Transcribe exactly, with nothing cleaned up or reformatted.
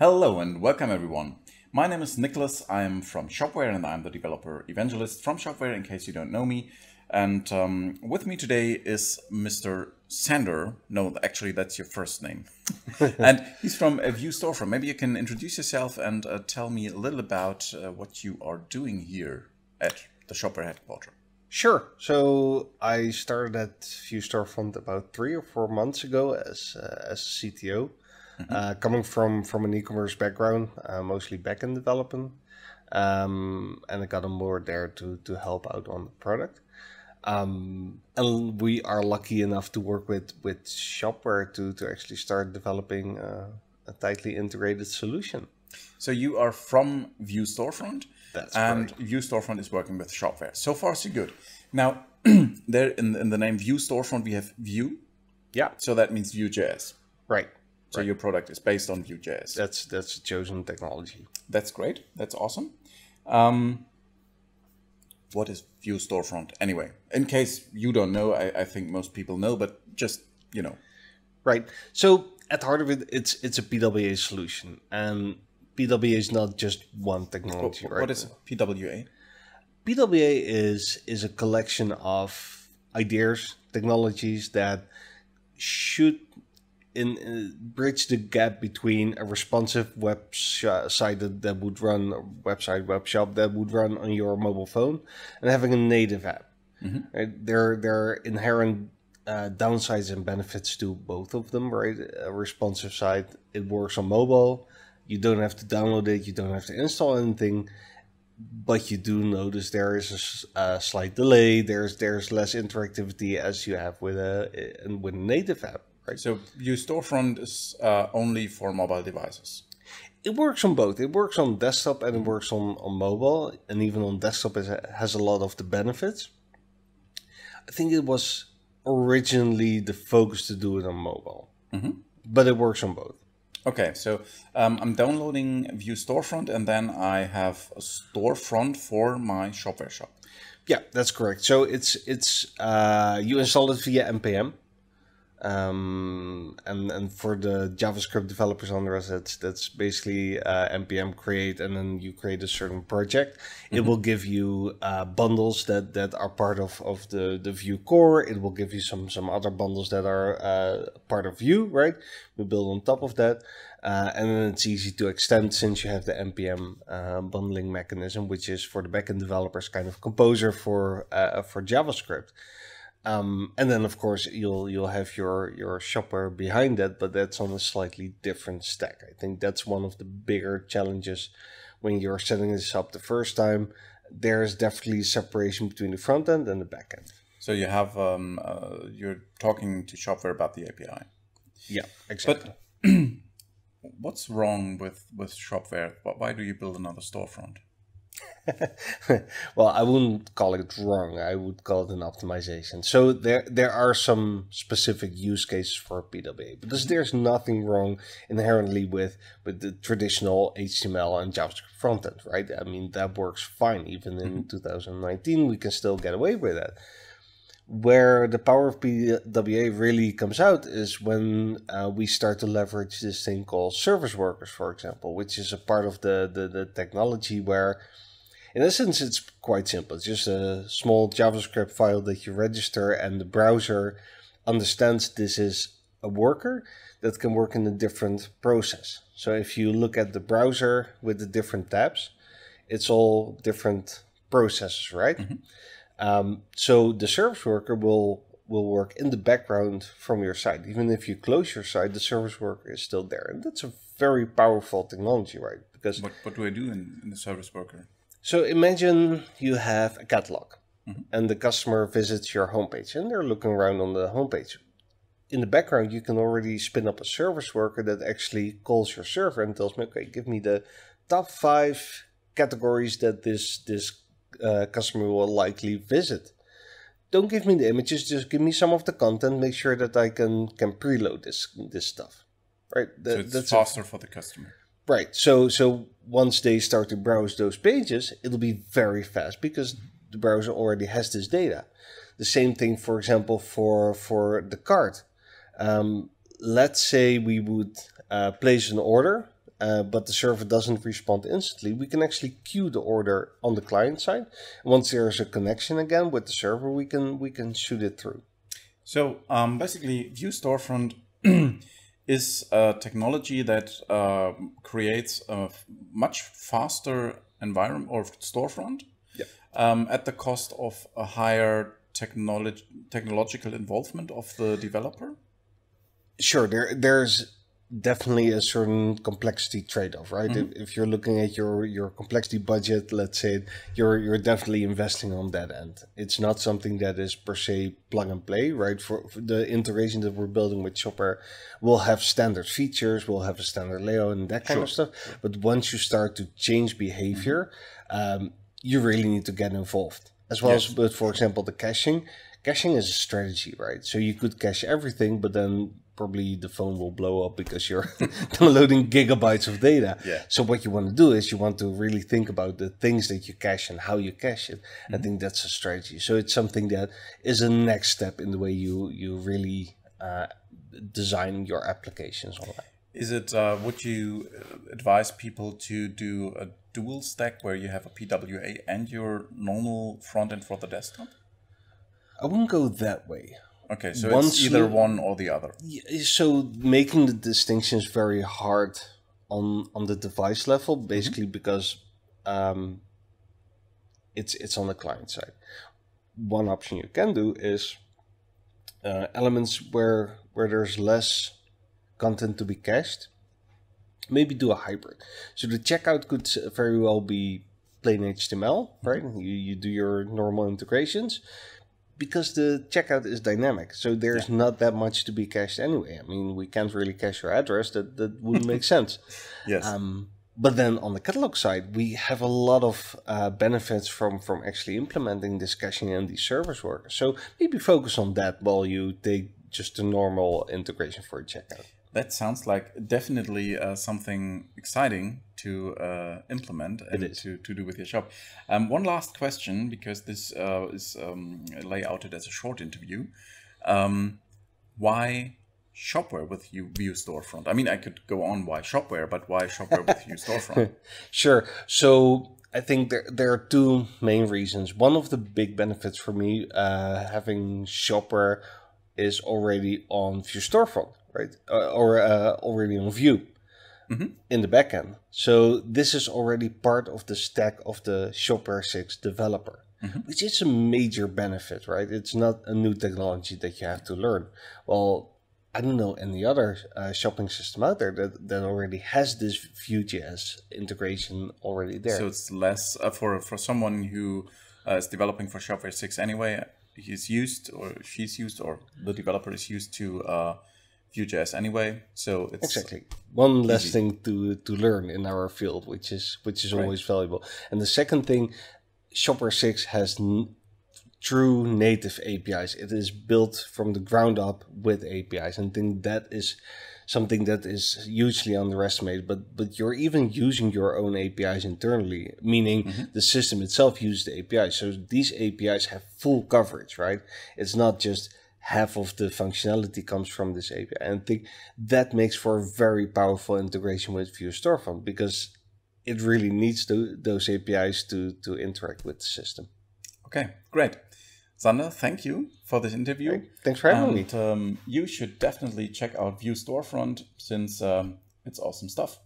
Hello and welcome everyone. My name is Nicholas. I'm from Shopware and I'm the developer evangelist from Shopware, in case you don't know me. And um, with me today is Mister Sander. No, actually, that's your first name. And he's from a Vue Storefront. Maybe you can introduce yourself and uh, tell me a little about uh, what you are doing here at the Shopware headquarters. Sure. So I started at Vue Storefront about three or four months ago as uh, as C T O. Mm-hmm. uh, coming from from an e-commerce background, uh, mostly backend development, um, and I got on board there to to help out on the product. Um, and we are lucky enough to work with with Shopware to to actually start developing uh, a tightly integrated solution. So you are from Vue Storefront. That's and right. Vue Storefront is working with Shopware. So far, so good. Now, there in, in the name Vue Storefront, we have Vue. Yeah. So that means Vue.js. Right. So right. Your product is based on Vue.js. That's that's chosen technology. That's great. That's awesome. Um, what is Vue Storefront anyway? In case you don't know, I, I think most people know, but just, you know. Right. So at the heart of it, it's it's a P W A solution. And P W A is not just one technology, what, right? What is P W A? P W A is is a collection of ideas, technologies that should in, uh, bridge the gap between a responsive website that, that would run, a website, web shop that would run on your mobile phone, and having a native app. Mm-hmm. Right? There, there are inherent uh, downsides and benefits to both of them, right? A responsive site, it works on mobile. You don't have to download it. You don't have to install anything, but you do notice there is a, a slight delay. There's there's less interactivity as you have with a with a native app, right? So Vue Storefront is uh, only for mobile devices. It works on both. It works on desktop and it works on on mobile, and even on desktop it has a lot of the benefits. I think it was originally the focus to do it on mobile, mm-hmm. but it works on both. Okay, so um, I'm downloading Vue Storefront and then I have a storefront for my Shopware shop. Yeah, that's correct. So it's it's uh, you install it via N P M, um, and and for the JavaScript developers under us, that's that's basically uh, N P M create, and then you create a certain project. Mm-hmm. It will give you uh, bundles that that are part of of the the Vue core. It will give you some some other bundles that are uh, part of Vue, right? We build on top of that, uh, and then it's easy to extend since you have the N P M uh, bundling mechanism, which is for the backend developers kind of composer for uh, for JavaScript. Um, and then, of course, you'll you'll have your your Shopware behind that, but that's on a slightly different stack. I think that's one of the bigger challenges when you're setting this up the first time. There is definitely separation between the front end and the back end. So you have um, uh, you're talking to Shopware about the A P I. Yeah, exactly. But what's wrong with with Shopware? Why do you build another storefront? Well, I wouldn't call it wrong. I would call it an optimization. So there there are some specific use cases for P W A, because there's nothing wrong inherently with, with the traditional H T M L and JavaScript front end, right? I mean, that works fine. Even in mm-hmm. two thousand nineteen, we can still get away with that. Where the power of P W A really comes out is when uh, we start to leverage this thing called service workers, for example, which is a part of the, the, the technology where, in essence, it's quite simple. It's just a small JavaScript file that you register, and the browser understands this is a worker that can work in a different process. So if you look at the browser with the different tabs, it's all different processes, right? Mm-hmm. Um, so the service worker will will work in the background from your site. Even if you close your site, the service worker is still there. And that's a very powerful technology, right? Because what, what do I do in, in the service worker? So imagine you have a catalog, mm-hmm. and the customer visits your homepage and they're looking around on the homepage. In the background, you can already spin up a service worker that actually calls your server and tells me, okay, give me the top five categories that this this Uh, customer will likely visit. Don't give me the images, just give me some of the content. Make sure that I can can preload this this stuff, right? That, so it's that's faster it. for the customer, right? So so once they start to browse those pages, it'll be very fast because the browser already has this data. The same thing, for example, for for the cart. Um, let's say we would uh, place an order uh, but the server doesn't respond instantly, we can actually queue the order on the client side. Once there's a connection again with the server, we can we can shoot it through. So um, basically, Vue Storefront is a technology that uh, creates a much faster environment or storefront, yeah. um, at the cost of a higher technology technological involvement of the developer. Sure, there there's definitely a certain complexity trade-off, right? Mm-hmm. If, if you're looking at your your complexity budget, let's say, you're you're definitely investing on that end. It's not something that is per se plug and play, right? For, for the integration that we're building with Shopware, we'll have standard features, we'll have a standard layout and that kind sure. of stuff. But once you start to change behavior, mm-hmm. um, you really need to get involved. As well yes. as, but for example, the caching. Caching is a strategy, right? So you could cache everything, but then probably the phone will blow up because you're downloading gigabytes of data. Yeah. So what you want to do is you want to really think about the things that you cache and how you cache it. Mm-hmm. I think that's a strategy. So it's something that is a next step in the way you, you really uh, design your applications online. Is it, uh, would you advise people to do a dual stack where you have a P W A and your normal front end for the desktop? I wouldn't go that way. Okay, so Once it's either you, one or the other. So making the distinction is very hard on on the device level, basically mm-hmm. because um, it's it's on the client side. One option you can do is uh, elements where where there's less content to be cached. Maybe do a hybrid. So the checkout could very well be plain H T M L, right? Mm-hmm. You you do your normal integrations. Because the checkout is dynamic, so there's yeah. not that much to be cached anyway. I mean, we can't really cache your address. That that wouldn't make sense. Yes. Um, but then on the catalog side, we have a lot of uh, benefits from from actually implementing this caching and these service workers. So maybe focus on that while you take just the normal integration for a checkout. That sounds like definitely uh, something exciting to uh, implement and to, to do with your shop. Um, one last question, because this uh, is um, layouted as a short interview. Um, why Shopware with Vue Storefront? I mean, I could go on why Shopware, but why Shopware with Vue Storefront? Sure. So I think there, there are two main reasons. One of the big benefits for me uh, having Shopware is already on Vue Storefront. Right, uh, or uh, already on Vue mm-hmm. in the backend. So this is already part of the stack of the Shopware six developer, mm-hmm. which is a major benefit, right? It's not a new technology that you have to learn. Well, I don't know any other uh, shopping system out there that, that already has this Vue.js integration already there. So it's less uh, for, for someone who uh, is developing for Shopware six anyway, he's used or she's used or the developer is used to... Uh, Vue.js anyway, so it's exactly one easy. less thing to to learn in our field, which is which is right. always valuable. And the second thing, Shopware six has n true native A P Is. It is built from the ground up with A P Is, and I think that is something that is hugely underestimated. But but you're even using your own A P Is internally, meaning mm-hmm. the system itself uses the A P Is. So these A P Is have full coverage, right? It's not just half of the functionality comes from this A P I. And I think that makes for a very powerful integration with Vue Storefront, because it really needs to, those A P Is to, to interact with the system. Okay, great. Sander, thank you for this interview. Right. Thanks for having and, me. Um, you should definitely check out Vue Storefront, since um, it's awesome stuff.